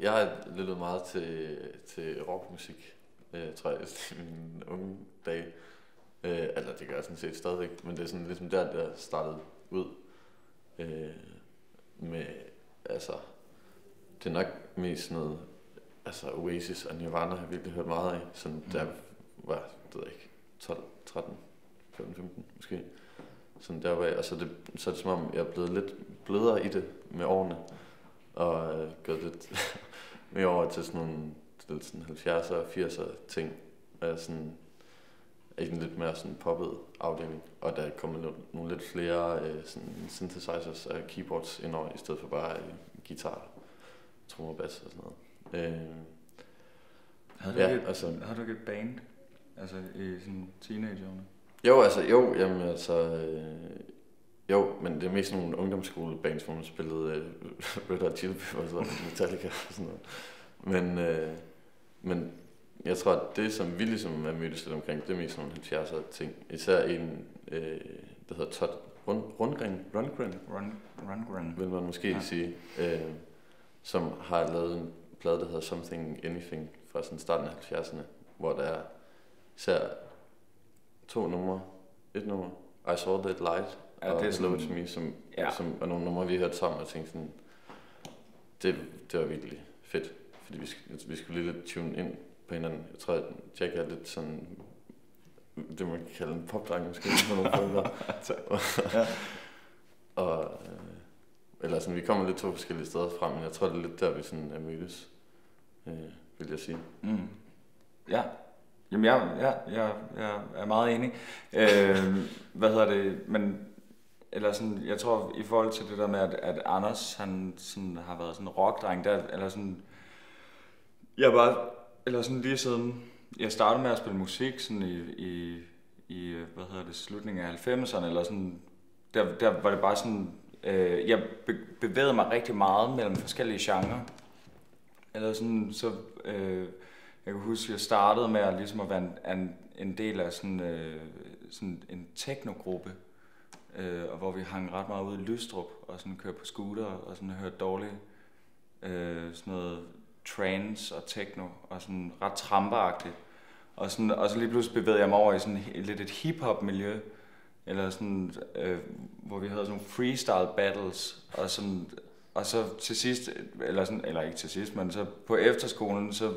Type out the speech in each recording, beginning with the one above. Jeg har lyttet meget til rockmusik, tror jeg, i mine unge dage. Eller det gør jeg sådan set stadigvæk, men det er sådan ligesom der startede ud. Med, altså, det er nok mest noget, altså Oasis og Nirvana har jeg virkelig hørt meget af, sådan der var, det ved jeg ikke, 12, 13, 14, 15 måske. Sådan der var jeg, og så er det som om, jeg er blevet lidt blødere i det med årene, og gået lidt mere over til sådan nogle lidt sådan 70'er og 80'er ting, og sådan i en lidt mere sådan poppet afdeling, og der kommer nogle lidt flere sådan synthesizers og keyboards indover, i stedet for bare guitar, trommer, bass og sådan noget. Har du ikke et band, altså i sådan teenageårene? Jo, men det er mest nogle ungdomsskolebands, hvor man spillede Red Hot Chili Peppers og Metallica og sådan noget. Men jeg tror, at det, som vi ligesom er mødtes lidt omkring, det er mest nogle 70'er ting. Især en, der hedder Todd Rundgren, vil man måske sige, som har lavet en plade, der hedder Something Anything fra sådan starten af 70'erne, hvor der er især 2 numre, 1 nummer, I Saw That Light, ja, og det er sådan, Slow Me, som er nogle numre, vi har hørt sammen, og tænkte sådan, det var virkelig fedt, fordi vi skulle lige lidt tune ind på hinanden. Jeg tror, at Jack er lidt sådan, det man kan kalde en popdreng måske, på nogle punkter. Eller sådan, vi kommer lidt 2 forskellige steder frem, men jeg tror, det er lidt der, vi sådan er mødes, vil jeg sige. Mm. Ja. Jamen, jeg er meget enig. Men eller sådan, jeg tror i forhold til det der med at Anders, han sådan har været sådan en rockdreng der, eller sådan, jeg bare, eller sådan lige siden jeg startede med at spille musik sådan i slutningen af 90'erne, eller sådan, der var det bare sådan, jeg bevægede mig rigtig meget mellem forskellige genrer, eller sådan så. Jeg kan huske, at jeg startede med ligesom at være en del af sådan en technogruppe, hvor vi hang ret meget ude i Lystrup og sådan kørte på scooter og sådan hørte dårligt sådan noget trance og techno og sådan ret tramperagtigt. Og så lige pludselig bevægede jeg mig over i sådan lidt et hiphop miljø, eller sådan, hvor vi havde sådan freestyle battles og sådan, og så til sidst, eller ikke til sidst, men så på efterskolen så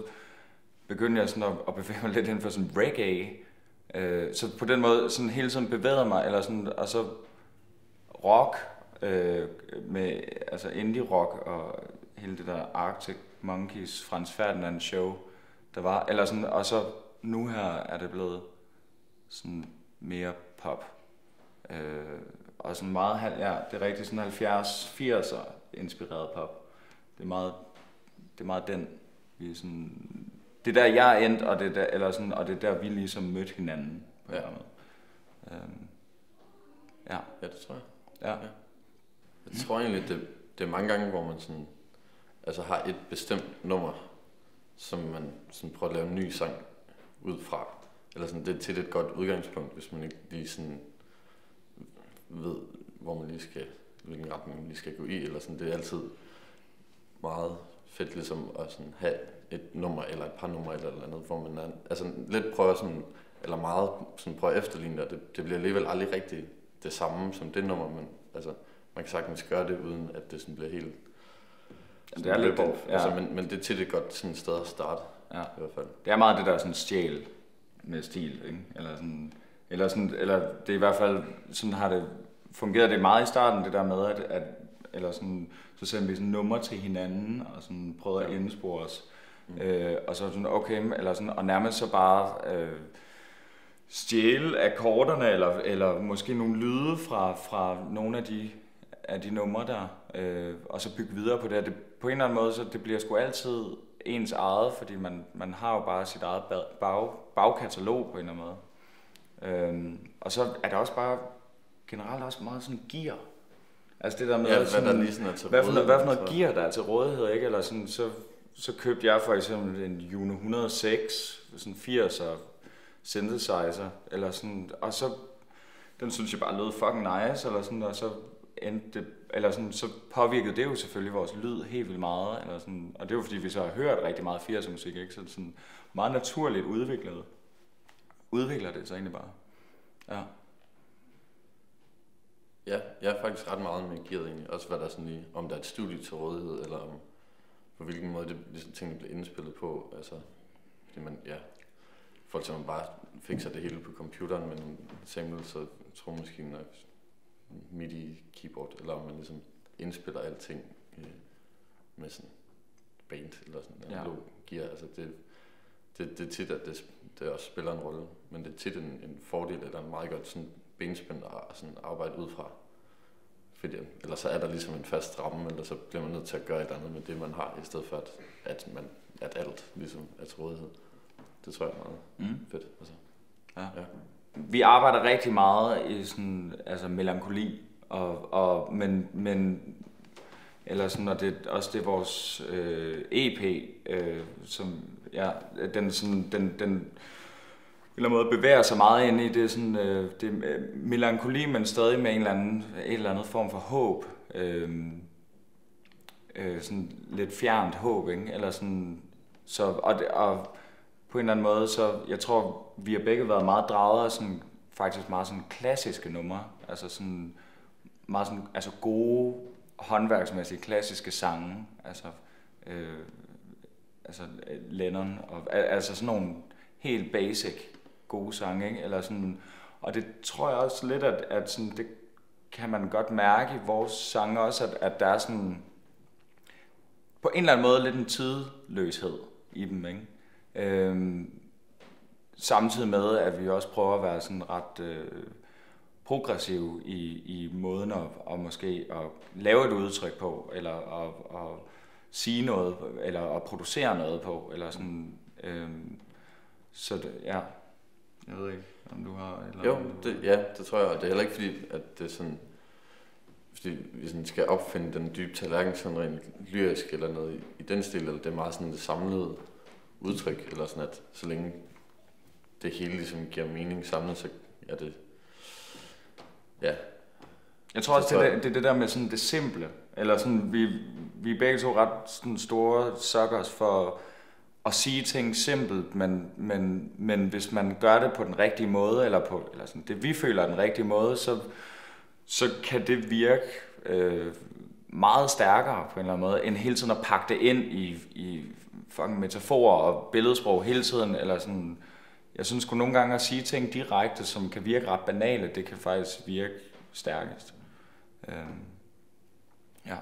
begyndte jeg sådan at bevæge mig lidt inden for sådan reggae, så på den måde sådan hele tiden bevægede mig, eller sådan, og så rock, med altså indie rock og hele det der Arctic Monkeys, Franz Ferdinand show, der var, eller sådan, og så nu her er det blevet sådan mere pop, og sådan meget, ja, det er rigtig sådan 70'er-80'er inspireret pop. Det er meget den, vi sådan. Det er der, jeg endte, og det er der, vi ligesom mødte hinanden på en måde. Ja, det tror jeg. Ja. Jeg tror egentlig, det er mange gange, hvor man sådan, altså har et bestemt nummer, som man sådan prøver at lave en ny sang ud fra. Eller sådan, det er tit et godt udgangspunkt, hvis man ikke lige sådan ved, hvor man lige skal, hvilken retning man lige skal gå i. Eller sådan, det er altid meget fedt ligesom at sådan have et nummer eller et par numre eller noget andet, hvor man er, altså lidt prøver sådan, eller meget sådan prøver at efterligne, og det bliver alligevel aldrig rigtig det samme som det nummer, men altså man kan sagtens gøre det, uden at det sådan bliver helt sådan, det er lidt off, ja. Altså, men det er tit et godt sådan sted at starte, ja, i hvert fald. Det er meget det der sådan stjæl med stil, ikke? Eller det er i hvert fald sådan, har det fungeret det meget i starten, det der med at eller sådan, så sendte vi sådan numre til hinanden og sådan prøvede at indspore os. Og så sådan, okay, eller sådan, og nærmest så bare stjæle akkorderne, eller måske nogle lyde fra nogle af de numre der, og så bygge videre på det. Det på en eller anden måde, så det bliver sgu altid ens eget, fordi man har jo bare sit eget bagkatalog på en eller anden måde. Og så er der også bare generelt også meget sådan gear. Altså det der med, ja, sådan, hvad for noget gear der er til rådighed, ikke? Eller sådan, så købte jeg for eksempel en Juno 106, sådan 80'er synthesizer, eller sådan, og så den synes jeg bare lød fucking nice, eller sådan, og så endte, eller sådan, så påvirkede det jo selvfølgelig vores lyd helt vildt meget, eller sådan, og det er jo fordi vi så har hørt rigtig meget 80'er musik, ikke? Så sådan meget naturligt udvikler det så egentlig bare. Ja. Ja, jeg er faktisk ret meget engageret egentlig, også hvad der sådan lige, om der er et studie til rådighed, eller om på hvilken måde det ligesom, tingene bliver indspillet på, altså, fordi man, ja, folk som bare fikser det hele på computeren med nogle samples og trommemaskinen og midi-keyboard, eller om man ligesom indspiller alting med sådan band eller sådan en analog gear, altså det er tit, at det også spiller en rolle, men det er tit en fordel, eller en meget godt sådan benspænd og sådan arbejde ud fra. Fordi, eller så er der ligesom en fast ramme, eller så bliver man nødt til at gøre et andet med det, man har, i stedet for, at alt ligesom er til rådighed. Det tror jeg er meget fedt. Altså. Ja. Ja. Vi arbejder rigtig meget i sådan, altså melankoli, men eller sådan, og det også det er vores EP, som ja, den eller måde bevæger sig meget ind i det sådan det melankoli, men stadig med en eller anden form for håb, sådan lidt fjernt håb, ikke? Eller sådan så og på en eller anden måde, så jeg tror vi har begge været meget draget af sådan faktisk meget sådan klassiske numre, altså sådan meget sådan altså gode håndværksmæssige klassiske sange, altså Lennon og altså sådan nogle helt basic gode sange, ikke? Eller sådan, og det tror jeg også lidt, at sådan, det kan man godt mærke i vores sange også, at der er sådan på en eller anden måde lidt en tidløshed i dem, ikke? Samtidig med, at vi også prøver at være sådan ret progressive i måden at måske at lave et udtryk på, eller at sige noget, eller at producere noget på, eller sådan, så det, ja. Jeg ved ikke, om du har... Eller jo, det tror jeg. Og det er heller ikke fordi, at det er sådan... Fordi vi sådan skal opfinde den dybe tallerken sådan rent lyrisk eller noget i den stil, eller det er meget sådan det samlede udtryk, eller sådan at så længe det hele ligesom giver mening samlet, så er det... Ja. Jeg tror også, det er det der med sådan det simple. Eller sådan, vi er begge to ret sådan store suckers for... at sige ting simpelt, men hvis man gør det på den rigtige måde, eller sådan, det vi føler er den rigtige måde, så kan det virke meget stærkere på en eller anden måde, end hele tiden at pakke det ind i fucking metaforer og billedsprog hele tiden, eller sådan. Jeg synes sgu nogle gange at sige ting direkte, som kan virke ret banale, det kan faktisk virke stærkest. Ja.